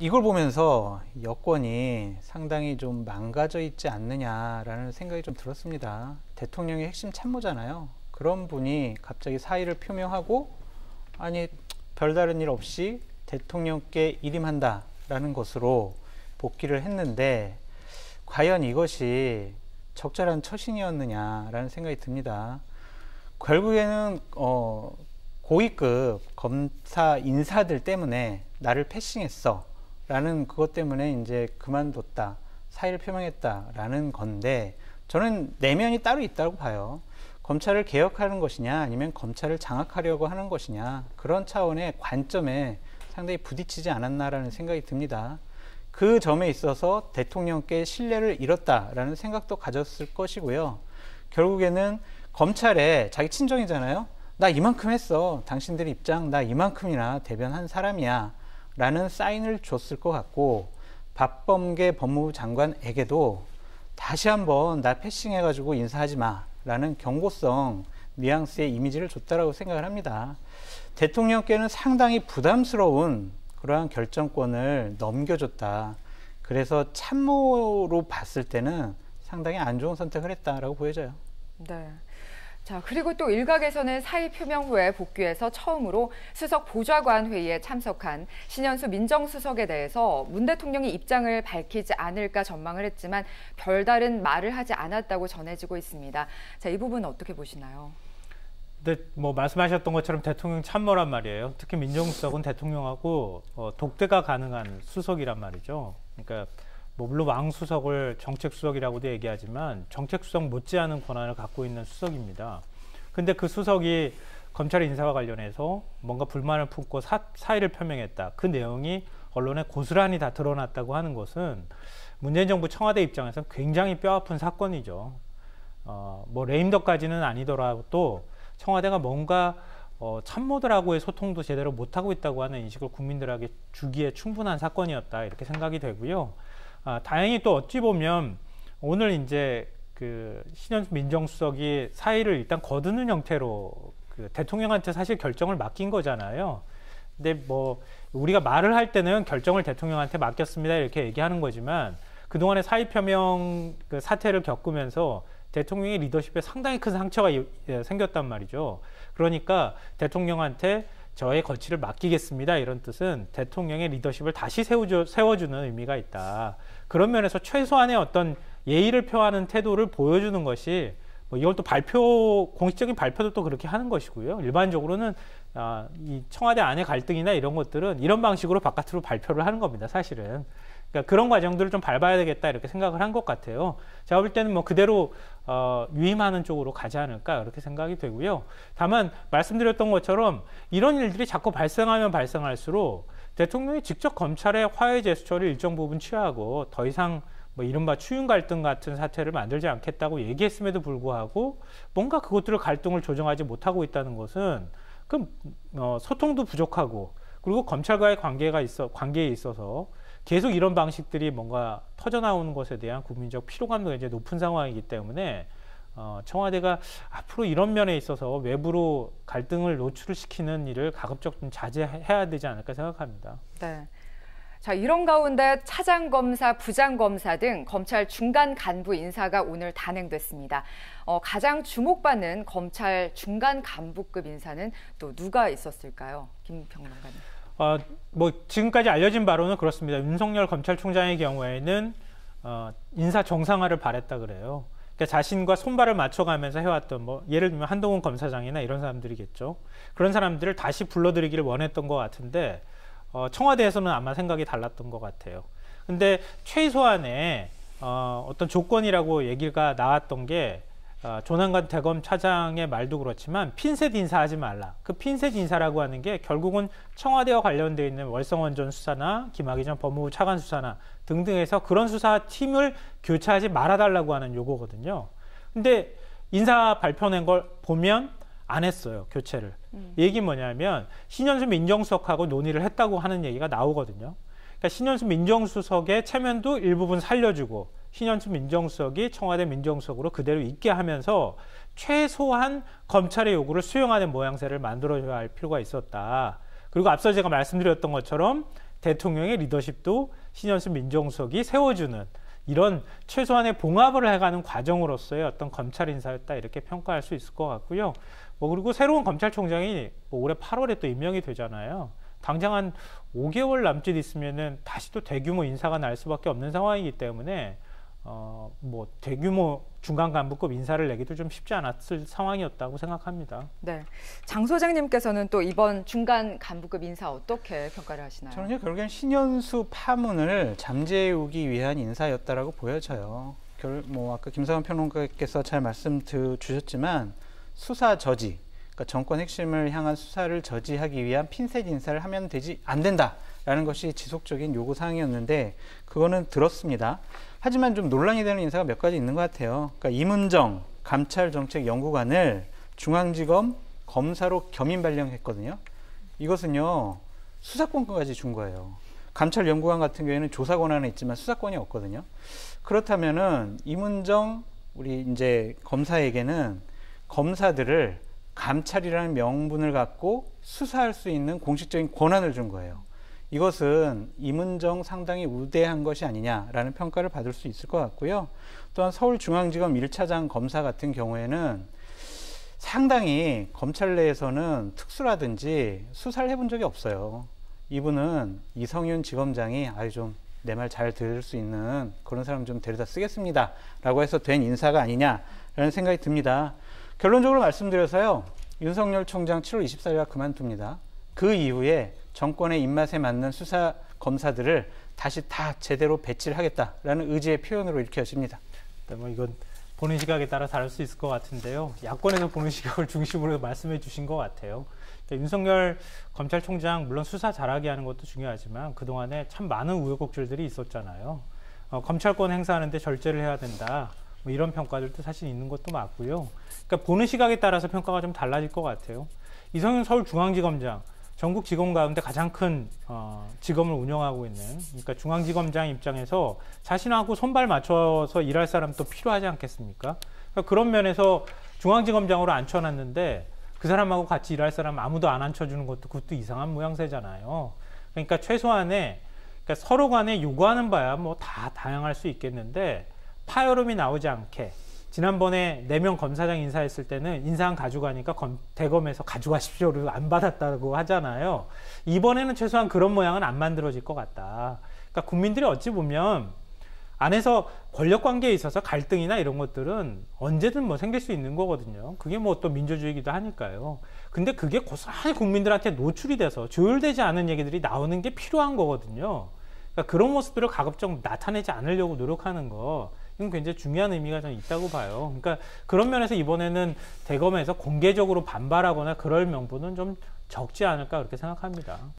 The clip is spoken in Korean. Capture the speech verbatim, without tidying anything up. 이걸 보면서 여권이 상당히 좀 망가져 있지 않느냐라는 생각이 좀 들었습니다. 대통령이 핵심 참모잖아요. 그런 분이 갑자기 사의를 표명하고 아니 별다른 일 없이 대통령께 일임한다라는 것으로 복귀를 했는데 과연 이것이 적절한 처신이었느냐라는 생각이 듭니다. 결국에는 어, 고위급 검사 인사들 때문에 나를 패싱했어. 라는 그것 때문에 이제 그만뒀다, 사의를 표명했다라는 건데 저는 내면이 따로 있다고 봐요. 검찰을 개혁하는 것이냐 아니면 검찰을 장악하려고 하는 것이냐 그런 차원의 관점에 상당히 부딪히지 않았나라는 생각이 듭니다. 그 점에 있어서 대통령께 신뢰를 잃었다라는 생각도 가졌을 것이고요. 결국에는 검찰에 자기 친정이잖아요. 나 이만큼 했어. 당신들의 입장 나 이만큼이나 대변한 사람이야. 라는 사인을 줬을 것 같고 박범계 법무부 장관에게도 다시 한번 나 패싱해가지고 인사하지 마라는 경고성 뉘앙스의 이미지를 줬다라고 생각을 합니다. 대통령께는 상당히 부담스러운 그러한 결정권을 넘겨줬다. 그래서 참모로 봤을 때는 상당히 안 좋은 선택을 했다라고 보여져요. 네. 자, 그리고 또 일각에서는 사의 표명 후에 복귀해서 처음으로 수석 보좌관 회의에 참석한 신현수 민정수석에 대해서 문 대통령이 입장을 밝히지 않을까 전망을 했지만 별다른 말을 하지 않았다고 전해지고 있습니다. 자, 이 부분 어떻게 보시나요? 네, 뭐 말씀하셨던 것처럼 대통령 참모란 말이에요. 특히 민정수석은 대통령하고 어, 독대가 가능한 수석이란 말이죠. 그러니까. 뭐 물론 왕수석을 정책수석이라고도 얘기하지만 정책수석 못지않은 권한을 갖고 있는 수석입니다. 근데 그 수석이 검찰의 인사와 관련해서 뭔가 불만을 품고 사, 사의를 표명했다. 그 내용이 언론에 고스란히 다 드러났다고 하는 것은 문재인 정부 청와대 입장에서 굉장히 뼈아픈 사건이죠. 어, 뭐 레임덕까지는 아니더라도 청와대가 뭔가 어, 참모들하고의 소통도 제대로 못하고 있다고 하는 인식을 국민들에게 주기에 충분한 사건이었다. 이렇게 생각이 되고요. 아, 다행히 또 어찌 보면 오늘 이제 그 신현수 민정수석이 사의를 일단 거두는 형태로 그 대통령한테 사실 결정을 맡긴 거잖아요. 근데 뭐 우리가 말을 할 때는 결정을 대통령한테 맡겼습니다 이렇게 얘기하는 거지만 그동안의 사의 표명 그 사태를 겪으면서 대통령의 리더십에 상당히 큰 상처가 생겼단 말이죠. 그러니까 대통령한테 저의 거취를 맡기겠습니다. 이런 뜻은 대통령의 리더십을 다시 세워주, 세워주는 의미가 있다. 그런 면에서 최소한의 어떤 예의를 표하는 태도를 보여주는 것이 뭐 이걸 또 발표, 공식적인 발표도 또 그렇게 하는 것이고요. 일반적으로는 아, 이 청와대 안의 갈등이나 이런 것들은 이런 방식으로 바깥으로 발표를 하는 겁니다. 사실은. 그러니까 그런 과정들을 좀 밟아야 되겠다 이렇게 생각을 한 것 같아요. 제가 볼 때는 뭐 그대로 어, 유임하는 쪽으로 가지 않을까 이렇게 생각이 되고요. 다만 말씀드렸던 것처럼 이런 일들이 자꾸 발생하면 발생할수록 대통령이 직접 검찰의 화해 제스처를 일정 부분 취하고 더 이상 뭐 이른바 추윤 갈등 같은 사태를 만들지 않겠다고 얘기했음에도 불구하고 뭔가 그것들을 갈등을 조정하지 못하고 있다는 것은 그 어, 소통도 부족하고 그리고 검찰과의 관계가 있어 관계에 있어서. 계속 이런 방식들이 뭔가 터져나오는 것에 대한 국민적 피로감도 이제 높은 상황이기 때문에 어, 청와대가 앞으로 이런 면에 있어서 외부로 갈등을 노출을 시키는 일을 가급적 좀 자제해야 되지 않을까 생각합니다. 네. 자, 이런 가운데 차장검사, 부장검사 등 검찰 중간 간부 인사가 오늘 단행됐습니다. 어, 가장 주목받는 검찰 중간 간부급 인사는 또 누가 있었을까요? 김평론가님. 어, 뭐 지금까지 알려진 바로는 그렇습니다. 윤석열 검찰총장의 경우에는 어, 인사 정상화를 바랬다 그래요. 그러니까 자신과 손발을 맞춰가면서 해왔던 뭐 예를 들면 한동훈 검사장이나 이런 사람들이겠죠. 그런 사람들을 다시 불러들이기를 원했던 것 같은데 어, 청와대에서는 아마 생각이 달랐던 것 같아요. 근데 최소한의 어, 어떤 조건이라고 얘기가 나왔던 게 어, 조남관 대검 차장의 말도 그렇지만 핀셋 인사하지 말라. 그 핀셋 인사라고 하는 게 결국은 청와대와 관련돼 있는 월성원전 수사나 김학의 전 법무부 차관 수사나 등등에서 그런 수사팀을 교체하지 말아달라고 하는 요구거든요. 근데 인사 발표낸 걸 보면 안 했어요. 교체를. 음. 얘기 뭐냐면 신현수 민정수석하고 논의를 했다고 하는 얘기가 나오거든요. 그러니까 신현수 민정수석의 체면도 일부분 살려주고 신현수 민정수석이 청와대 민정수석으로 그대로 있게 하면서 최소한 검찰의 요구를 수용하는 모양새를 만들어줘야 할 필요가 있었다. 그리고 앞서 제가 말씀드렸던 것처럼 대통령의 리더십도 신현수 민정수석이 세워주는 이런 최소한의 봉합을 해가는 과정으로서의 어떤 검찰 인사였다, 이렇게 평가할 수 있을 것 같고요. 뭐 그리고 새로운 검찰총장이 뭐 올해 팔월에 또 임명이 되잖아요. 당장 한 오 개월 남짓 있으면은 다시 또 대규모 인사가 날 수밖에 없는 상황이기 때문에 어 뭐 대규모 중간 간부급 인사를 내기도 좀 쉽지 않았을 상황이었다고 생각합니다. 네, 장 소장님께서는 또 이번 중간 간부급 인사 어떻게 평가를 하시나요? 저는 결국엔 신현수 파문을 잠재우기 위한 인사였다라고 보여져요. 결, 뭐 아까 김상훈 평론가께서 잘 말씀 주셨지만 수사 저지, 그러니까 정권 핵심을 향한 수사를 저지하기 위한 핀셋 인사를 하면 되지 안 된다라는 것이 지속적인 요구 사항이었는데 그거는 들었습니다. 하지만 좀 논란이 되는 인사가 몇 가지 있는 것 같아요. 그러니까 이문정 감찰정책연구관을 중앙지검 검사로 겸임 발령했거든요. 이것은요, 수사권까지 준 거예요. 감찰연구관 같은 경우에는 조사 권한은 있지만 수사권이 없거든요. 그렇다면은 이문정 우리 이제 검사에게는 검사들을 감찰이라는 명분을 갖고 수사할 수 있는 공식적인 권한을 준 거예요. 이것은 이문정 상당히 우대한 것이 아니냐라는 평가를 받을 수 있을 것 같고요. 또한 서울중앙지검 일 차장 검사 같은 경우에는 상당히 검찰 내에서는 특수라든지 수사를 해본 적이 없어요. 이분은 이성윤 지검장이 아유 좀 내 말 잘 들을 수 있는 그런 사람 좀 데려다 쓰겠습니다 라고 해서 된 인사가 아니냐라는 생각이 듭니다. 결론적으로 말씀드려서요, 윤석열 총장 칠월 이십사일에 그만둡니다. 그 이후에 정권의 입맛에 맞는 수사 검사들을 다시 다 제대로 배치를 하겠다라는 의지의 표현으로 읽혀집니다. 네, 뭐 이건 보는 시각에 따라 다를 수 있을 것 같은데요. 야권에서 보는 시각을 중심으로 말씀해 주신 것 같아요. 그러니까 윤석열 검찰총장 물론 수사 잘하게 하는 것도 중요하지만 그동안에 참 많은 우여곡절들이 있었잖아요. 어, 검찰권 행사하는데 절제를 해야 된다, 뭐 이런 평가들도 사실 있는 것도 맞고요. 그러니까 보는 시각에 따라서 평가가 좀 달라질 것 같아요. 이성윤 서울중앙지검장, 전국 지검 가운데 가장 큰 어, 지검을 운영하고 있는, 그러니까 중앙지검장 입장에서 자신하고 손발 맞춰서 일할 사람도 필요하지 않겠습니까? 그러니까 그런 면에서 중앙지검장으로 앉혀놨는데 그 사람하고 같이 일할 사람 아무도 안 앉혀주는 것도 그것도 이상한 모양새잖아요. 그러니까 최소한의 그러니까 서로 간에 요구하는 바야 뭐 다 다양할 수 있겠는데 파열음이 나오지 않게, 지난번에 네 명 검사장 인사했을 때는 인사안 가져가니까 검, 대검에서 가져가십시오를 안 받았다고 하잖아요. 이번에는 최소한 그런 모양은 안 만들어질 것 같다. 그러니까 국민들이 어찌 보면 안에서 권력관계에 있어서 갈등이나 이런 것들은 언제든 뭐 생길 수 있는 거거든요. 그게 뭐 또 민주주의이기도 하니까요. 근데 그게 고스란히 국민들한테 노출이 돼서 조율되지 않은 얘기들이 나오는 게 필요한 거거든요. 그러니까 그런 모습들을 가급적 나타내지 않으려고 노력하는 거, 이건 굉장히 중요한 의미가 저는 있다고 봐요. 그러니까 그런 면에서 이번에는 대검에서 공개적으로 반발하거나 그럴 명분은 좀 적지 않을까 그렇게 생각합니다.